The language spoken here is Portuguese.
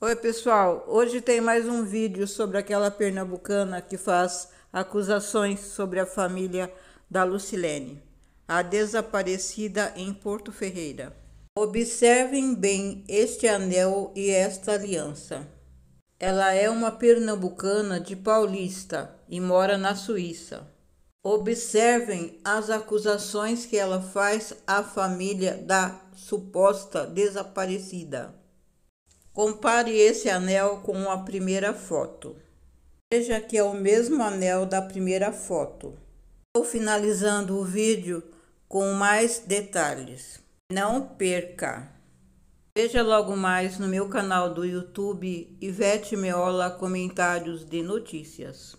Oi pessoal, hoje tem mais um vídeo sobre aquela pernambucana que faz acusações sobre a família da Lucilene, a desaparecida em Porto Ferreira. Observem bem este anel e esta aliança. Ela é uma pernambucana de Paulista e mora na Suíça. Observem as acusações que ela faz à família da suposta desaparecida. Compare esse anel com a primeira foto. Veja que é o mesmo anel da primeira foto. Estou finalizando o vídeo com mais detalhes. Não perca! Veja logo mais no meu canal do YouTube Ivete Meola Comentários de Notícias.